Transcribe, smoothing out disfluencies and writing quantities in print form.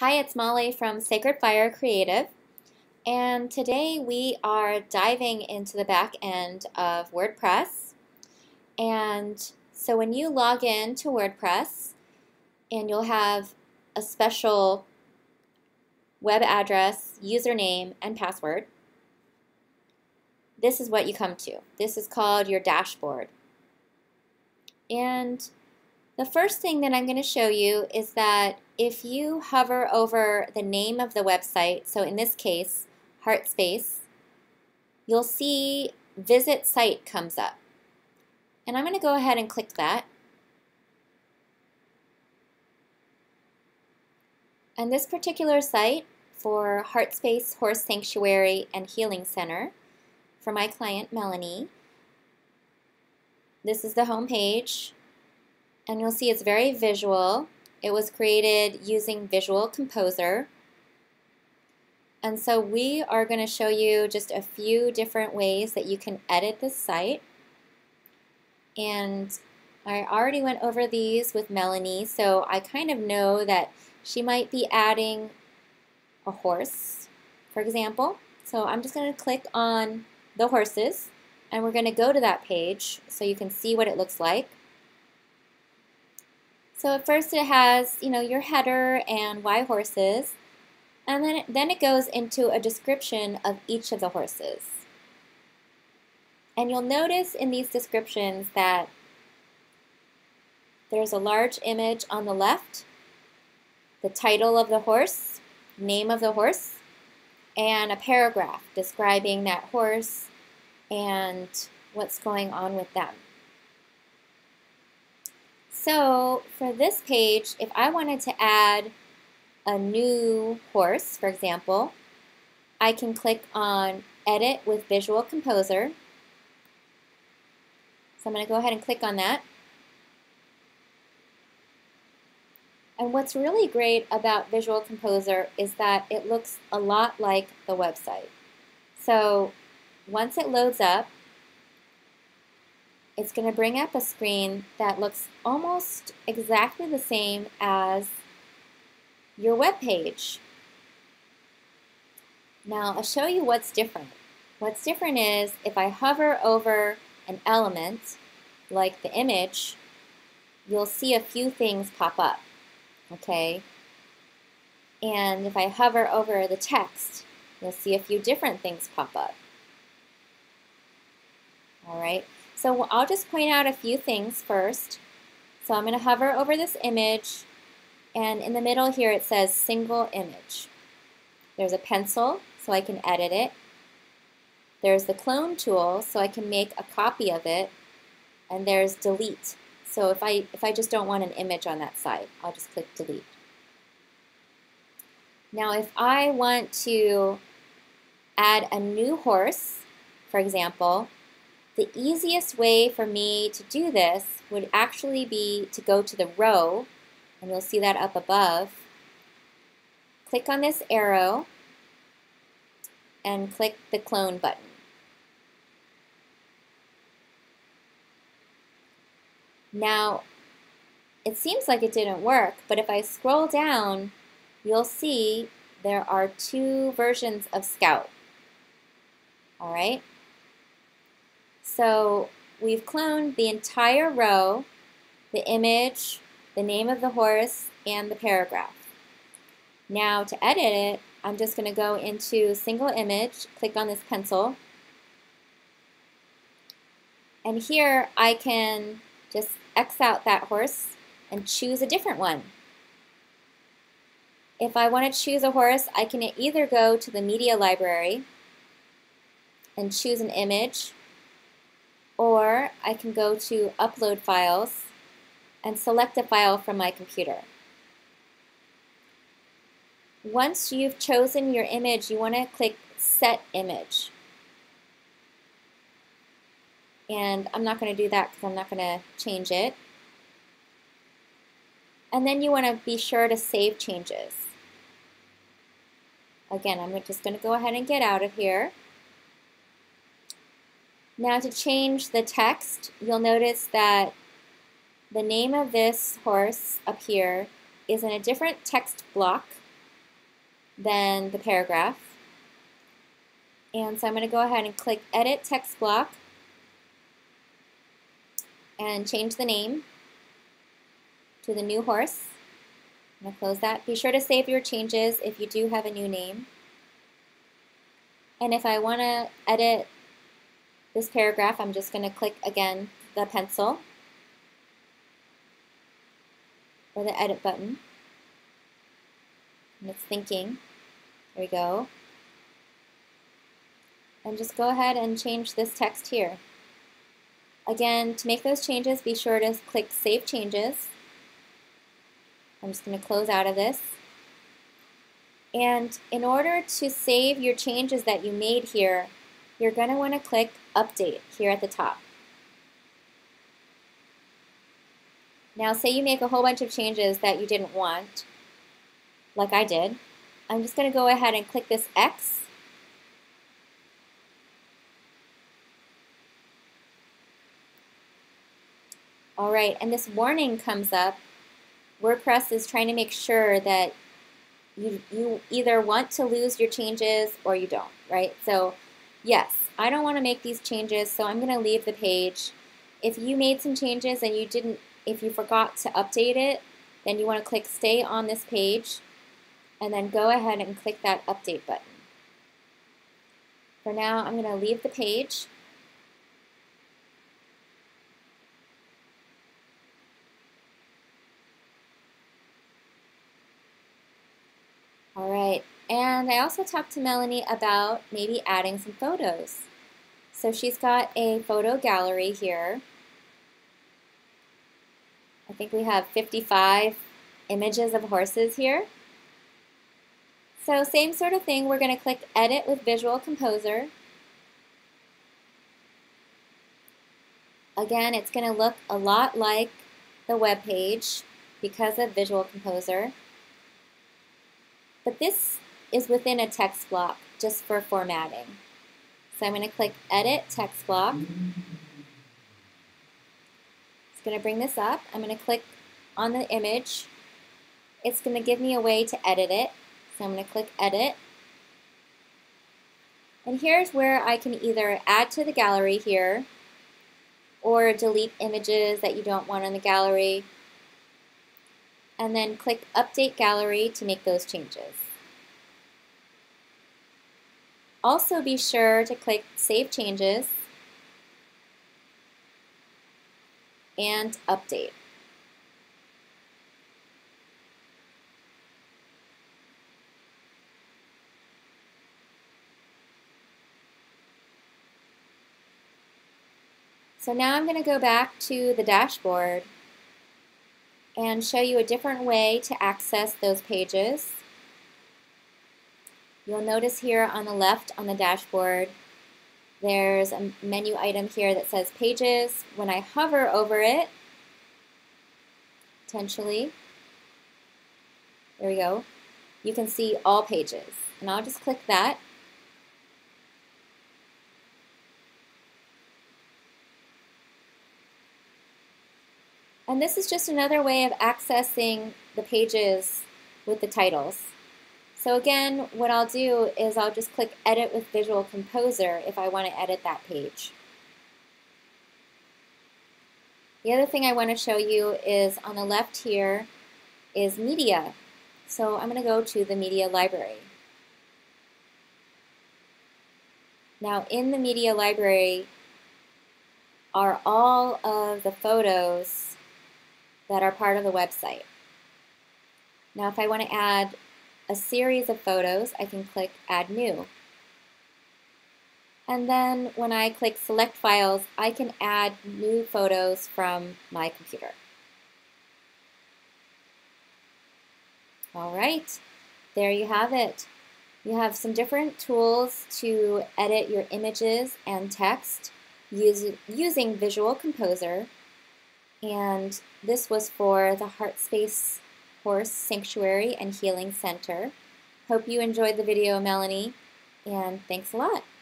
Hi, it's Molly from Sacred Fire Creative, and today we are diving into the back end of WordPress. And so when you log in to WordPress, and you'll have a special web address, username, and password, this is what you come to. This is called your dashboard. And the first thing that I'm going to show you is that if you hover over the name of the website, so in this case, HeartSpace, you'll see Visit Site comes up. And I'm going to go ahead and click that. And this particular site for HeartSpace Horse Sanctuary and Healing Center for my client Melanie, this is the home page. And you'll see it's very visual. It was created using Visual Composer. And so we are going to show you just a few different ways that you can edit this site. And I already went over these with Melanie, so I kind of know that she might be adding a horse, for example. So I'm just going to click on the horses, and we're going to go to that page so you can see what it looks like. So at first it has, you know, your header and why horses, and then it goes into a description of each of the horses. And you'll notice in these descriptions that there's a large image on the left, the title of the horse, name of the horse, and a paragraph describing that horse and what's going on with them. So for this page, if I wanted to add a new horse, for example, I can click on Edit with Visual Composer. So I'm going to go ahead and click on that. And what's really great about Visual Composer is that it looks a lot like the website. So once it loads up, it's going to bring up a screen that looks almost exactly the same as your web page. Now I'll show you what's different. What's different is if I hover over an element, like the image, you'll see a few things pop up, okay? And if I hover over the text, you'll see a few different things pop up. All right. So I'll just point out a few things first. So I'm going to hover over this image, and in the middle here it says single image. There's a pencil, so I can edit it. There's the clone tool, so I can make a copy of it. And there's delete. So if I just don't want an image on that side, I'll just click delete. Now if I want to add a new horse, for example, the easiest way for me to do this would actually be to go to the row, and you'll see that up above. Click on this arrow and click the clone button. Now, it seems like it didn't work, but if I scroll down, you'll see there are two versions of Scout. All right? So we've cloned the entire row, the image, the name of the horse, and the paragraph. Now to edit it, I'm just going to go into single image, click on this pencil, and here I can just X out that horse and choose a different one. If I want to choose a horse, I can either go to the media library and choose an image, or I can go to Upload Files and select a file from my computer. Once you've chosen your image, you want to click Set Image. And I'm not going to do that because I'm not going to change it. And then you want to be sure to save changes. Again, I'm just going to go ahead and get out of here. Now to change the text, you'll notice that the name of this horse up here is in a different text block than the paragraph. And so I'm going to go ahead and click Edit Text Block and change the name to The New Horse. I'm going to close that. Be sure to save your changes if you do have a new name. And if I want to edit this paragraph, I'm just going to click again the pencil or the edit button. And it's thinking. There we go. And just go ahead and change this text here. Again, to make those changes, be sure to click Save Changes. I'm just going to close out of this. And in order to save your changes that you made here, you're going to want to click Update here at the top. Now say you make a whole bunch of changes that you didn't want, like I did. I'm just going to go ahead and click this X. All right, and this warning comes up. WordPress is trying to make sure that you either want to lose your changes or you don't, right? So yes, I don't want to make these changes, so I'm going to leave the page. If you made some changes and if you forgot to update it, then you want to click Stay on this page and then go ahead and click that Update button. For now, I'm going to leave the page. And I also talked to Melanie about maybe adding some photos. So she's got a photo gallery here. I think we have 55 images of horses here. So same sort of thing, we're going to click Edit with Visual Composer. Again, it's going to look a lot like the web page because of Visual Composer. But this is within a text block just for formatting. So I'm going to click Edit Text Block. It's going to bring this up. I'm going to click on the image. It's going to give me a way to edit it. So I'm going to click Edit. And here's where I can either add to the gallery here or delete images that you don't want in the gallery. And then click Update Gallery to make those changes. Also be sure to click Save Changes and Update. So now I'm going to go back to the dashboard and show you a different way to access those pages. You'll notice here on the left on the dashboard, there's a menu item here that says Pages. When I hover over it, potentially, there we go, you can see All Pages. And I'll just click that. And this is just another way of accessing the pages with the titles. So again, what I'll do is I'll just click Edit with Visual Composer if I want to edit that page. The other thing I want to show you is on the left here is Media. So I'm going to go to the Media Library. Now in the Media Library are all of the photos that are part of the website. Now if I want to add a series of photos, I can click Add New. And then when I click Select Files, I can add new photos from my computer. All right, there you have it. You have some different tools to edit your images and text using Visual Composer. And this was for the HeartSpace Horse Sanctuary and Healing Center. Hope you enjoyed the video, Melanie, and thanks a lot.